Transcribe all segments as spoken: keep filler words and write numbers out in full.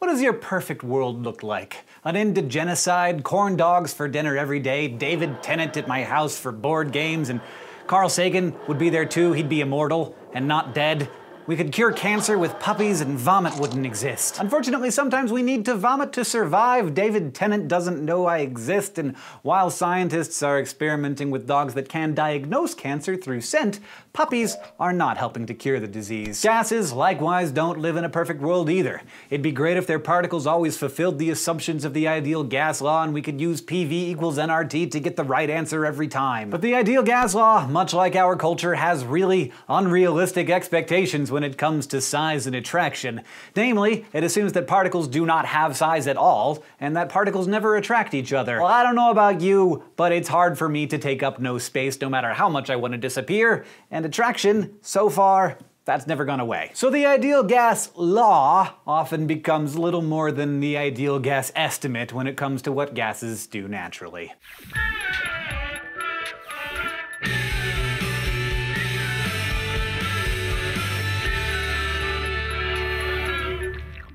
What does your perfect world look like? An end to genocide, corn dogs for dinner every day, David Tennant at my house for board games, and Carl Sagan would be there too. He'd be immortal and not dead. We could cure cancer with puppies and vomit wouldn't exist. Unfortunately, sometimes we need to vomit to survive. David Tennant doesn't know I exist, and while scientists are experimenting with dogs that can diagnose cancer through scent, puppies are not helping to cure the disease. Gases, likewise, don't live in a perfect world either. It'd be great if their particles always fulfilled the assumptions of the ideal gas law and we could use P V equals N R T to get the right answer every time. But the ideal gas law, much like our culture, has really unrealistic expectations when it comes to size and attraction. Namely, it assumes that particles do not have size at all, and that particles never attract each other. Well, I don't know about you, but it's hard for me to take up no space no matter how much I want to disappear, and attraction, so far, that's never gone away. So the ideal gas law often becomes little more than the ideal gas estimate when it comes to what gases do naturally.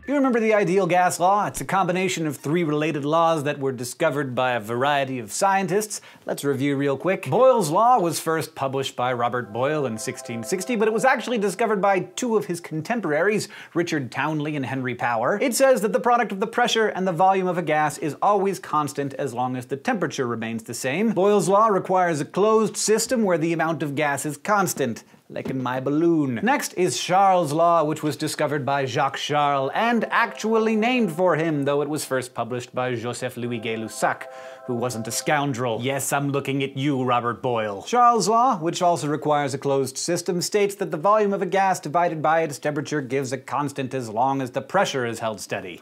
You remember the ideal gas law? It's a combination of three related laws that were discovered by a variety of scientists. Let's review real quick. Boyle's law was first published by Robert Boyle in sixteen sixty, but it was actually discovered by two of his contemporaries, Richard Townley and Henry Power. It says that the product of the pressure and the volume of a gas is always constant as long as the temperature remains the same. Boyle's law requires a closed system where the amount of gas is constant, like in my balloon. Next is Charles' law, which was discovered by Jacques Charles and actually named for him, though it was first published by Joseph-Louis Gay-Lussac, who wasn't a scoundrel. Yes, I'm looking at you, Robert Boyle. Charles' law, which also requires a closed system, states that the volume of a gas divided by its temperature gives a constant as long as the pressure is held steady.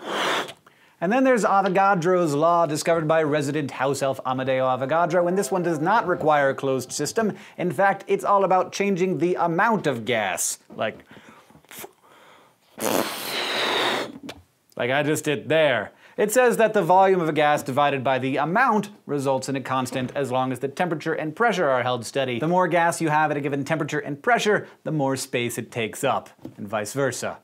And then there's Avogadro's law, discovered by resident house elf Amadeo Avogadro, and this one does not require a closed system. In fact, it's all about changing the amount of gas. Like, like I just did there. It says that the volume of a gas divided by the amount results in a constant as long as the temperature and pressure are held steady. The more gas you have at a given temperature and pressure, the more space it takes up, and vice versa.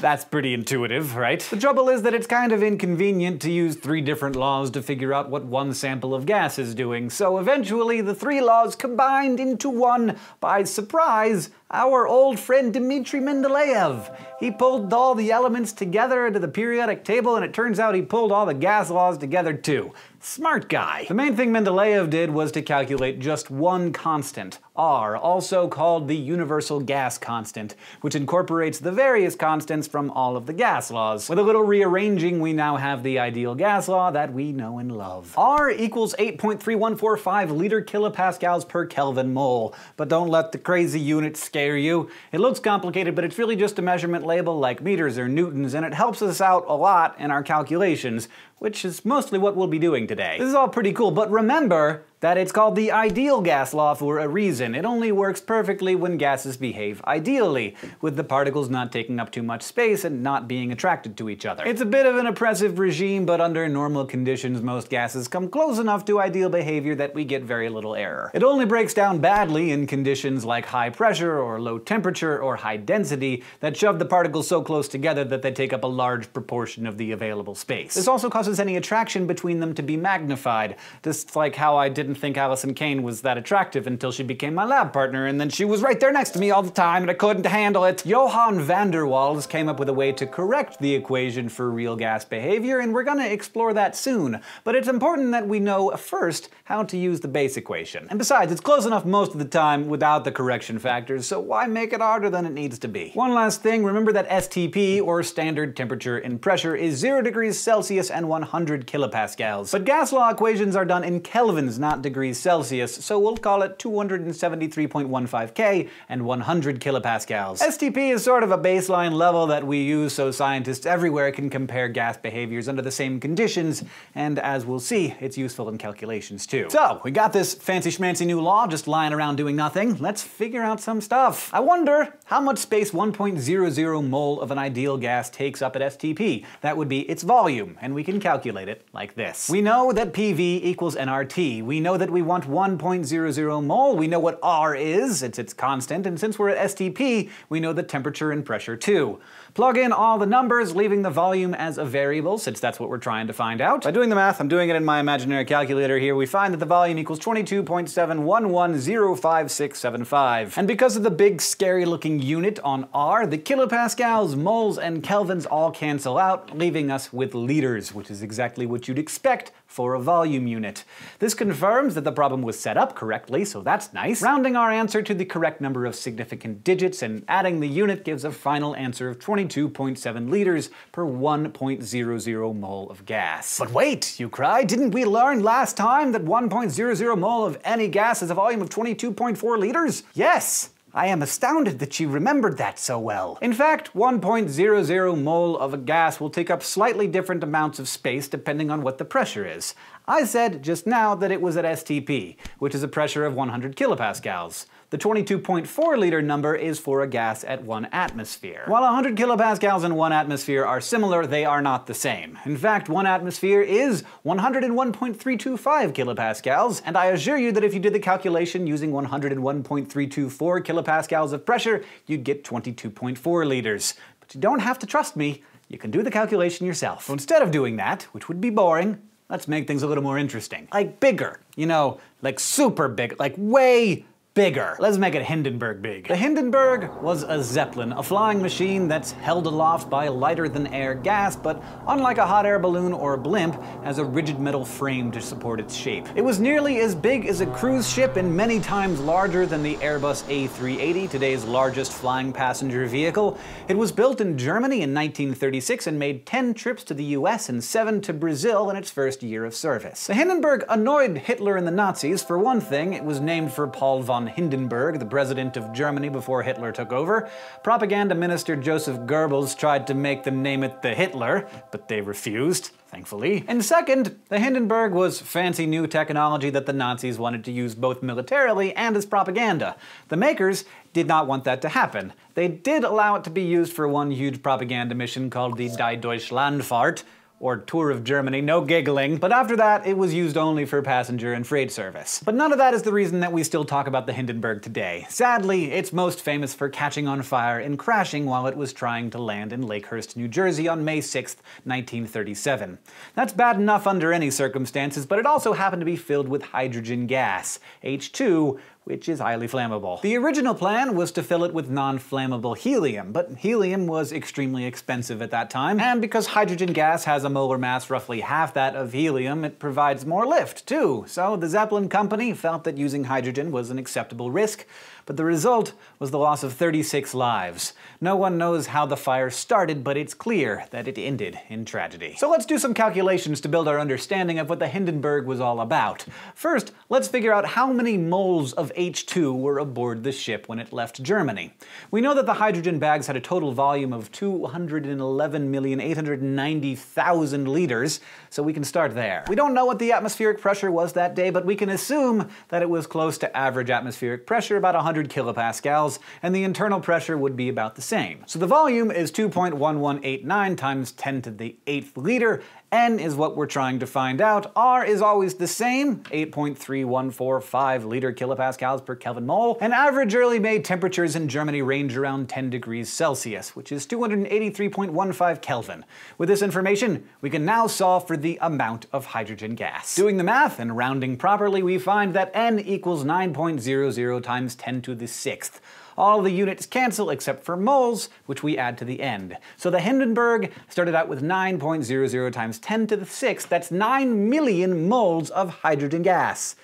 That's pretty intuitive, right? The trouble is that it's kind of inconvenient to use three different laws to figure out what one sample of gas is doing, so eventually the three laws combined into one. By surprise, our old friend Dmitri Mendeleev. He pulled all the elements together into the periodic table, and it turns out he pulled all the gas laws together too. Smart guy. The main thing Mendeleev did was to calculate just one constant, R, also called the universal gas constant, which incorporates the various constants from all of the gas laws. With a little rearranging, we now have the ideal gas law that we know and love. R equals eight point three one four five liter kilopascals per Kelvin mole, but don't let the crazy unit scale you. It looks complicated, but it's really just a measurement label like meters or newtons, and it helps us out a lot in our calculations, which is mostly what we'll be doing today. This is all pretty cool, but remember that it's called the ideal gas law for a reason. It only works perfectly when gases behave ideally, with the particles not taking up too much space and not being attracted to each other. It's a bit of an oppressive regime, but under normal conditions, most gases come close enough to ideal behavior that we get very little error. It only breaks down badly in conditions like high pressure or low temperature or high density that shove the particles so close together that they take up a large proportion of the available space. This also causes any attraction between them to be magnified, just like how I didn't think Alison Kane was that attractive until she became my lab partner, and then she was right there next to me all the time and I couldn't handle it. Johann van der Waals came up with a way to correct the equation for real gas behavior, and we're gonna explore that soon, but it's important that we know first how to use the base equation. And besides, it's close enough most of the time without the correction factors, so why make it harder than it needs to be? One last thing, remember that S T P, or standard temperature and pressure, is zero degrees Celsius and one hundred kilopascals. But gas law equations are done in kelvins, not degrees Celsius, so we'll call it two hundred seventy-three point one five K and one hundred kilopascals. S T P is sort of a baseline level that we use so scientists everywhere can compare gas behaviors under the same conditions, and as we'll see, it's useful in calculations too. So, we got this fancy schmancy new law just lying around doing nothing. Let's figure out some stuff. I wonder how much space one point zero zero mole of an ideal gas takes up at S T P. That would be its volume, and we can calculate it like this. We know that P V equals N R T. We know know that we want one point zero zero mole. We know what R is, it's its constant, and since we're at S T P, we know the temperature and pressure too. Plug in all the numbers, leaving the volume as a variable, since that's what we're trying to find out. By doing the math, I'm doing it in my imaginary calculator here, we find that the volume equals twenty-two point seven one one zero five six seven five. And because of the big, scary-looking unit on R, the kilopascals, moles, and kelvins all cancel out, leaving us with liters, which is exactly what you'd expect for a volume unit. This confirms that the problem was set up correctly, so that's nice. Rounding our answer to the correct number of significant digits and adding the unit gives a final answer of twenty-two point seven liters per one point zero zero mole of gas. But wait, you cry, didn't we learn last time that one point zero zero mole of any gas is a volume of twenty-two point four liters? Yes! I am astounded that she remembered that so well. In fact, one point zero zero mole of a gas will take up slightly different amounts of space depending on what the pressure is. I said just now that it was at S T P, which is a pressure of one hundred kilopascals. The twenty-two point four liter number is for a gas at one atmosphere. While one hundred kilopascals and one atmosphere are similar, they are not the same. In fact, one atmosphere is one hundred one point three two five kilopascals, and I assure you that if you did the calculation using one hundred one point three two four kilopascals of pressure, you'd get twenty-two point four liters. But you don't have to trust me, you can do the calculation yourself. So instead of doing that, which would be boring, let's make things a little more interesting. Like bigger, you know, like super big, like way bigger. Let's make it Hindenburg big. The Hindenburg was a zeppelin, a flying machine that's held aloft by lighter-than-air gas, but unlike a hot air balloon or a blimp, has a rigid metal frame to support its shape. It was nearly as big as a cruise ship and many times larger than the Airbus A three eighty, today's largest flying passenger vehicle. It was built in Germany in nineteen thirty-six and made ten trips to the U S and seven to Brazil in its first year of service. The Hindenburg annoyed Hitler and the Nazis. For one thing, it was named for Paul von Hindenburg, the president of Germany before Hitler took over. Propaganda minister Joseph Goebbels tried to make them name it the Hitler, but they refused, thankfully. And second, the Hindenburg was fancy new technology that the Nazis wanted to use both militarily and as propaganda. The makers did not want that to happen. They did allow it to be used for one huge propaganda mission called the Die Deutsche Landfahrt, or tour of Germany, no giggling, but after that it was used only for passenger and freight service. But none of that is the reason that we still talk about the Hindenburg today. Sadly, it's most famous for catching on fire and crashing while it was trying to land in Lakehurst, New Jersey on May sixth, nineteen thirty-seven. That's bad enough under any circumstances, but it also happened to be filled with hydrogen gas, H two, which is highly flammable. The original plan was to fill it with non-flammable helium, but helium was extremely expensive at that time, and because hydrogen gas has a molar mass roughly half that of helium, it provides more lift, too. So the Zeppelin company felt that using hydrogen was an acceptable risk, but the result was the loss of thirty-six lives. No one knows how the fire started, but it's clear that it ended in tragedy. So let's do some calculations to build our understanding of what the Hindenburg was all about. First, let's figure out how many moles of H two were aboard the ship when it left Germany. We know that the hydrogen bags had a total volume of two hundred eleven million eight hundred ninety thousand liters, so we can start there. We don't know what the atmospheric pressure was that day, but we can assume that it was close to average atmospheric pressure, about one hundred kilopascals, and the internal pressure would be about the same. So the volume is two point one one eight nine times ten to the eighth liter, N is what we're trying to find out. R is always the same, eight point three one four five liter kilopascals per Kelvin mole. And average early May temperatures in Germany range around ten degrees Celsius, which is two hundred eighty-three point one five Kelvin. With this information, we can now solve for the amount of hydrogen gas. Doing the math and rounding properly, we find that N equals nine point zero zero times ten to the sixth. All the units cancel except for moles, which we add to the end. So the Hindenburg started out with nine point zero zero times ten to the sixth, that's nine million moles of hydrogen gas.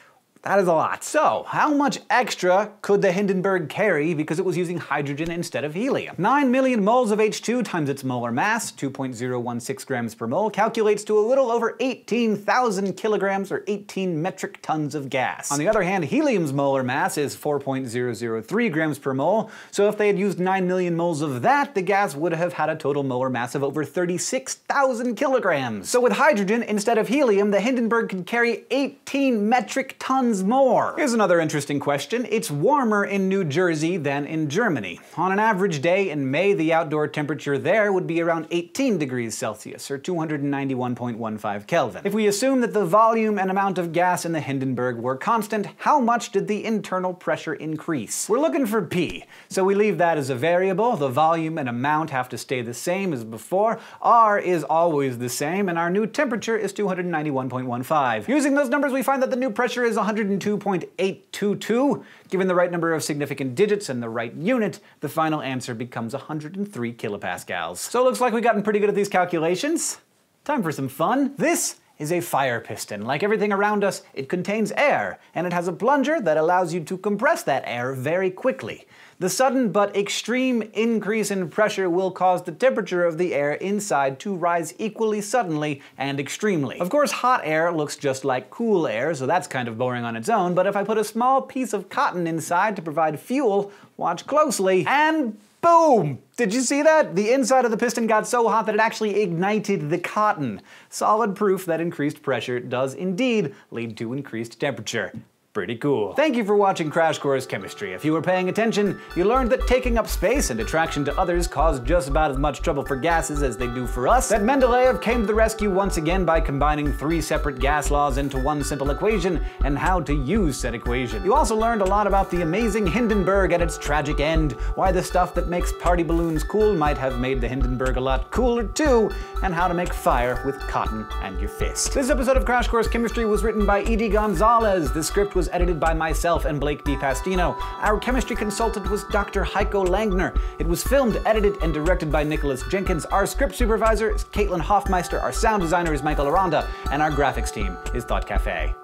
That is a lot. So, how much extra could the Hindenburg carry because it was using hydrogen instead of helium? nine million moles of H two times its molar mass, two point zero one six grams per mole, calculates to a little over eighteen thousand kilograms or eighteen metric tons of gas. On the other hand, helium's molar mass is four point zero zero three grams per mole, so if they had used nine million moles of that, the gas would have had a total molar mass of over thirty-six thousand kilograms. So with hydrogen instead of helium, the Hindenburg could carry eighteen metric tons times more. Here's another interesting question. It's warmer in New Jersey than in Germany. On an average day in May, the outdoor temperature there would be around eighteen degrees Celsius, or two hundred ninety-one point one five Kelvin. If we assume that the volume and amount of gas in the Hindenburg were constant, how much did the internal pressure increase? We're looking for P, so we leave that as a variable. The volume and amount have to stay the same as before. R is always the same, and our new temperature is two hundred ninety-one point one five. Using those numbers, we find that the new pressure is one hundred two point eight two two. Given the right number of significant digits and the right unit, the final answer becomes one hundred three kilopascals. So it looks like we've gotten pretty good at these calculations. Time for some fun. This is a fire piston. Like everything around us, it contains air, and it has a plunger that allows you to compress that air very quickly. The sudden but extreme increase in pressure will cause the temperature of the air inside to rise equally suddenly and extremely. Of course, hot air looks just like cool air, so that's kind of boring on its own, but if I put a small piece of cotton inside to provide fuel, watch closely, and boom! Did you see that? The inside of the piston got so hot that it actually ignited the cotton. Solid proof that increased pressure does indeed lead to increased temperature. Pretty cool. Thank you for watching Crash Course Chemistry. If you were paying attention, you learned that taking up space and attraction to others cause just about as much trouble for gases as they do for us, that Mendeleev came to the rescue once again by combining three separate gas laws into one simple equation, and how to use said equation. You also learned a lot about the amazing Hindenburg at its tragic end, why the stuff that makes party balloons cool might have made the Hindenburg a lot cooler too, and how to make fire with cotton and your fist. This episode of Crash Course Chemistry was written by E D Gonzalez. The script was edited by myself and Blake D. Pastino. Our chemistry consultant was Doctor Heiko Langner. It was filmed, edited, and directed by Nicholas Jenkins. Our script supervisor is Caitlin Hoffmeister. Our sound designer is Michael Aranda. And our graphics team is Thought Cafe.